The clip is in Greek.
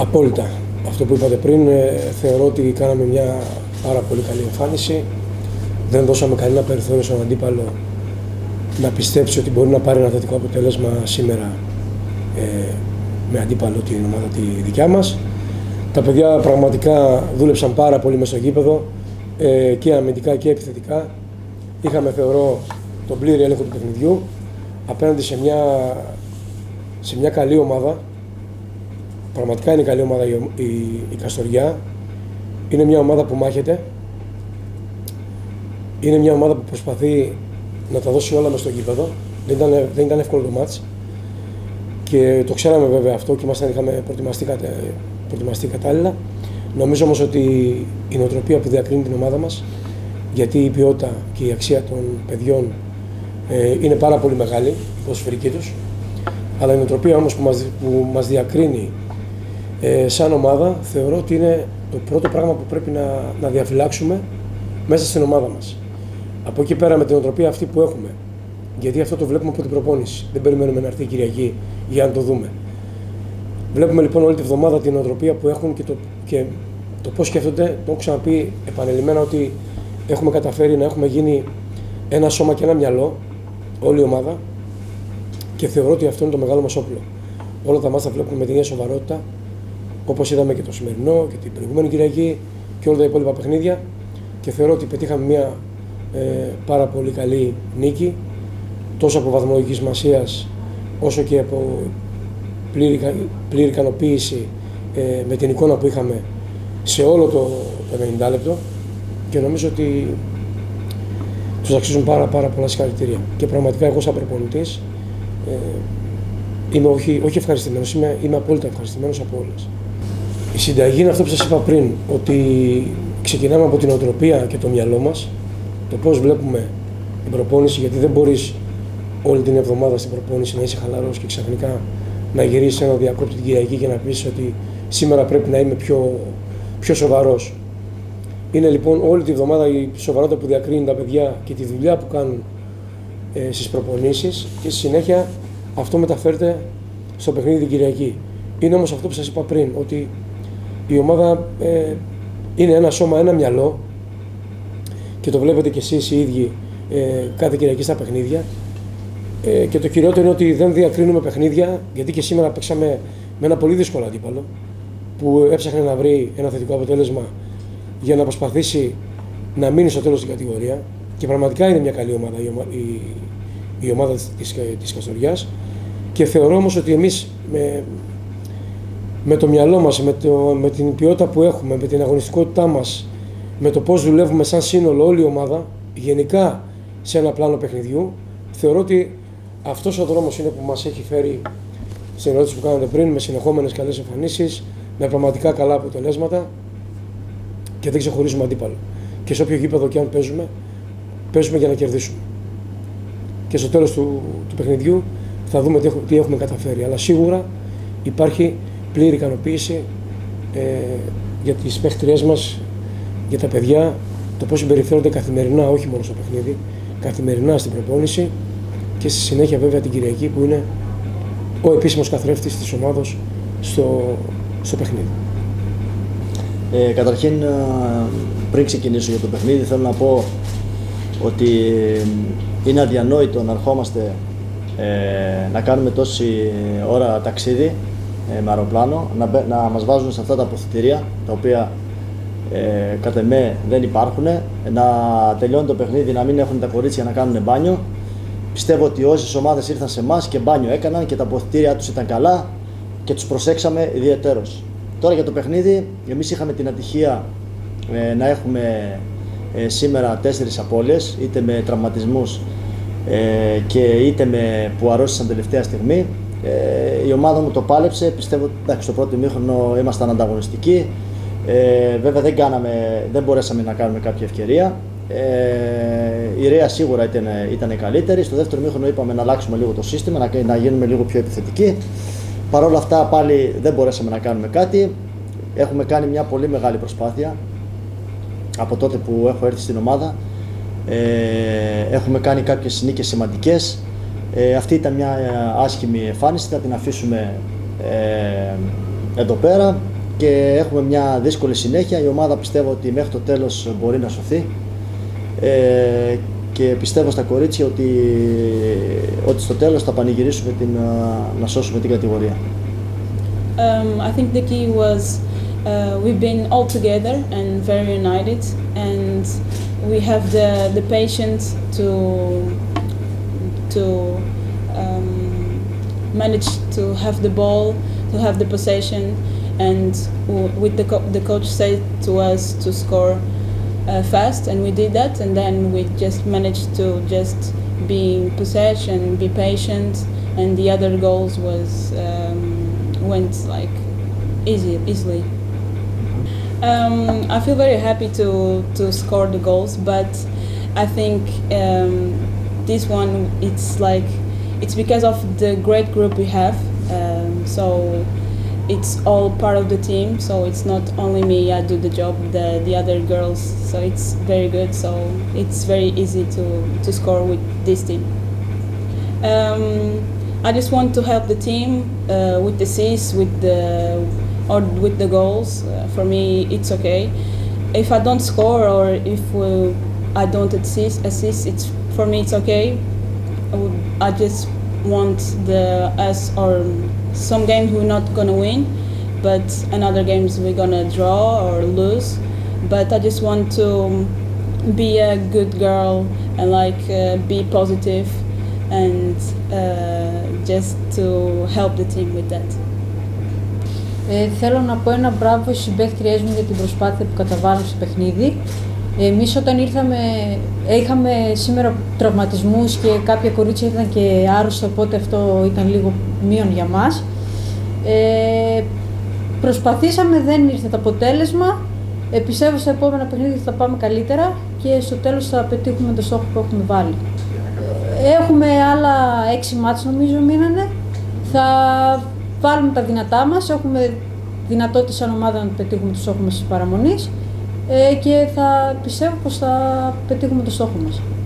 Απόλυτα. Αυτό που είπατε πριν, θεωρώ ότι κάναμε μια πάρα πολύ καλή εμφάνιση. Δεν δώσαμε κανένα περιθώριο στον αντίπαλο να πιστέψει ότι μπορεί να πάρει ένα θετικό αποτέλεσμα σήμερα με αντίπαλο την ομάδα τη δικιά μας. Τα παιδιά πραγματικά δούλεψαν πάρα πολύ μέσα στο γήπεδο και αμυντικά και επιθετικά. Είχαμε, θεωρώ, τον πλήρη έλεγχο του παιχνιδιού απέναντι σε μια καλή ομάδα. Πραγματικά είναι καλή ομάδα η Καστοριά. Είναι μια ομάδα που μάχεται. Είναι μια ομάδα που προσπαθεί να τα δώσει όλα μες στο γήπεδο. Δεν ήταν εύκολο το μάτς. Και το ξέραμε βέβαια αυτό και είχαμε προετοιμαστεί κατάλληλα. Νομίζω όμως ότι η νοοτροπία που διακρίνει την ομάδα μας, γιατί η ποιότητα και η αξία των παιδιών είναι πάρα πολύ μεγάλη, η ποδοσφαιρική τους, αλλά η νοοτροπία όμως που μας διακρίνει σαν ομάδα, θεωρώ ότι είναι το πρώτο πράγμα που πρέπει να διαφυλάξουμε μέσα στην ομάδα μας. Από εκεί πέρα, με την νοοτροπία αυτή που έχουμε, γιατί αυτό το βλέπουμε από την προπόνηση, δεν περιμένουμε να έρθει η Κυριακή για να το δούμε. Βλέπουμε λοιπόν όλη τη βδομάδα την νοοτροπία που έχουν και το πώς σκέφτονται. Το έχω ξαναπεί επανειλημμένα ότι έχουμε καταφέρει να έχουμε γίνει ένα σώμα και ένα μυαλό, όλη η ομάδα, και θεωρώ ότι αυτό είναι το μεγάλο μας όπλο. Όλα τα μάτς τα βλέπουμε με την ίδια σοβαρότητα, όπως είδαμε και το σημερινό και την προηγούμενη Κυριακή και όλα τα υπόλοιπα παιχνίδια, και θεωρώ ότι πετύχαμε μια πάρα πολύ καλή νίκη, τόσο από βαθμολογική σημασία όσο και από πλήρη ικανοποίηση με την εικόνα που είχαμε σε όλο το 90 λεπτό, και νομίζω ότι τους αξίζουν πάρα πολλά συγχαρητήρια. Και πραγματικά εγώ σαν προπονητής είμαι όχι ευχαριστημένος, είμαι απόλυτα ευχαριστημένος από όλες. Η συνταγή είναι αυτό που σας είπα πριν, ότι ξεκινάμε από την νοοτροπία και το μυαλό μας, το πώς βλέπουμε την προπόνηση, γιατί δεν μπορείς όλη την εβδομάδα στην προπόνηση να είσαι χαλαρός και ξαφνικά να γυρίσεις ένα διακόπτη την Κυριακή και να πεις ότι σήμερα πρέπει να είμαι πιο σοβαρός. Είναι λοιπόν όλη τη βδομάδα η σοβαρότητα που διακρίνει τα παιδιά και τη δουλειά που κάνουν στις προπονήσεις, και στη συνέχεια αυτό μεταφέρεται στο παιχνίδι την Κυριακή. Είναι όμως αυτό που σας είπα πριν, ότι η ομάδα είναι ένα σώμα, ένα μυαλό, και το βλέπετε κι εσείς οι ίδιοι κάθε Κυριακή στα παιχνίδια. Και το κυριότερο είναι ότι δεν διακρίνουμε παιχνίδια, γιατί και σήμερα παίξαμε με ένα πολύ δύσκολο αντίπαλο που έψαχνε να βρει ένα θετικό αποτέλεσμα για να προσπαθήσει να μείνει στο τέλος στην κατηγορία, και πραγματικά είναι μια καλή ομάδα η ομάδα της Καστοριάς, και θεωρώ όμως ότι εμείς με το μυαλό μας, με την ποιότητα που έχουμε, με την αγωνιστικότητά μας, με το πώς δουλεύουμε σαν σύνολο όλη η ομάδα, γενικά σε ένα πλάνο παιχνιδιού, θεωρώ ότι αυτός ο δρόμος είναι που μας έχει φέρει στην ερώτηση που κάνατε πριν, με συνεχόμενες καλές εμφανίσεις, με πραγματικά καλά αποτελέσματα, και δεν ξεχωρίζουμε αντίπαλο. Και σε όποιο γήπεδο και αν παίζουμε, παίζουμε για να κερδίσουμε. Και στο τέλος του παιχνιδιού θα δούμε τι έχουμε καταφέρει. Αλλά σίγουρα υπάρχει πλήρη ικανοποίηση για τις παίχτριές μας, για τα παιδιά, το πώς συμπεριφέρονται καθημερινά, όχι μόνο στο παιχνίδι, καθημερινά στην προπόνηση, και στη συνέχεια βέβαια την Κυριακή που είναι ο επίσημος καθρέφτης της ομάδος στο παιχνίδι. Καταρχήν, πριν ξεκινήσω για το παιχνίδι, θέλω να πω ότι είναι αδιανόητο να ερχόμαστε να κάνουμε τόση ώρα ταξίδι με αεροπλάνο, να μας βάζουν σε αυτά τα αποθητήρια, τα οποία κατ' εμέ δεν υπάρχουν, να τελειώνει το παιχνίδι, να μην έχουν τα κορίτσια να κάνουν μπάνιο. Πιστεύω ότι όσες ομάδες ήρθαν σε εμάς και μπάνιο έκαναν και τα αποθητήρια τους ήταν καλά και τους προσέξαμε ιδιαιτέρως. Τώρα για το παιχνίδι, εμείς είχαμε την ατυχία να έχουμε σήμερα 4 απώλειες, είτε με τραυματισμούς και είτε με που αρρώστησαν τελευταία στιγμή. Η ομάδα μου το πάλεψε, πιστεύω ότι στο πρώτο ημίχρονο ήμασταν ανταγωνιστικοί. Βέβαια δεν μπορέσαμε να κάνουμε κάποια ευκαιρία. Η ΡΕΑ σίγουρα ήταν καλύτερη. Στο δεύτερο ημίχρονο είπαμε να αλλάξουμε λίγο το σύστημα, να γίνουμε λίγο πιο επιθετικοί. Παρ' όλα αυτά πάλι δεν μπορέσαμε να κάνουμε κάτι. Έχουμε κάνει μια πολύ μεγάλη προσπάθεια από τότε που έχω έρθει στην ομάδα. Έχουμε κάνει κάποιες νίκες σημαντικές. Αυτή ήταν μια άσχημη εμφάνιση, θα την αφήσουμε εδώ πέρα και έχουμε μια δύσκολη συνέχεια. Η ομάδα πιστεύω ότι μέχρι το τέλος μπορεί να σωθεί και πιστεύω στα κορίτσια ότι στο τέλος θα πανηγυρίσουμε να σώσουμε την κατηγορία. I think the key was we've been all together and very united and we have the patience to manage to have the ball, to have the possession. And with the coach said to us to score fast, and we did that. And then we just managed to just be possessed and be patient. And the other goals was went like easily. I feel very happy to score the goals, but I think this one it's because of the great group we have. So. It's all part of the team, so it's not only me. I do the job, the other girls. So it's very good. So it's very easy to score with this team. I just want to help the team with the assists, with the goals. For me, it's okay. If I don't score or if I don't assist, it's for me it's okay. I just want us or. Some games we're not gonna win, but in other games we're gonna draw or lose. But I just want to be a good girl and be positive and just to help the team with that. Θέλω να πω ένα μπράβο στις συμπαίκτριές μου για την προσπάθεια που καταβάλουν στο παιχνίδι. Εμείς όταν ήρθαμε, είχαμε σήμερα τραυματισμούς και κάποια κορίτσια ήταν και άρρωστα, οπότε αυτό ήταν λίγο μείον για μας. Προσπαθήσαμε, δεν ήρθε το αποτέλεσμα. Πιστεύω στα επόμενα παιχνίδια θα πάμε καλύτερα και στο τέλος θα πετύχουμε το στόχο που έχουμε βάλει. Έχουμε άλλα 6 μάτς νομίζω μείνανε. Θα βάλουμε τα δυνατά μας, έχουμε δυνατότητα σαν ομάδα να πετύχουμε το στόχο μας της παραμονής. Και θα πιστεύω πως θα πετύχουμε το στόχο μας.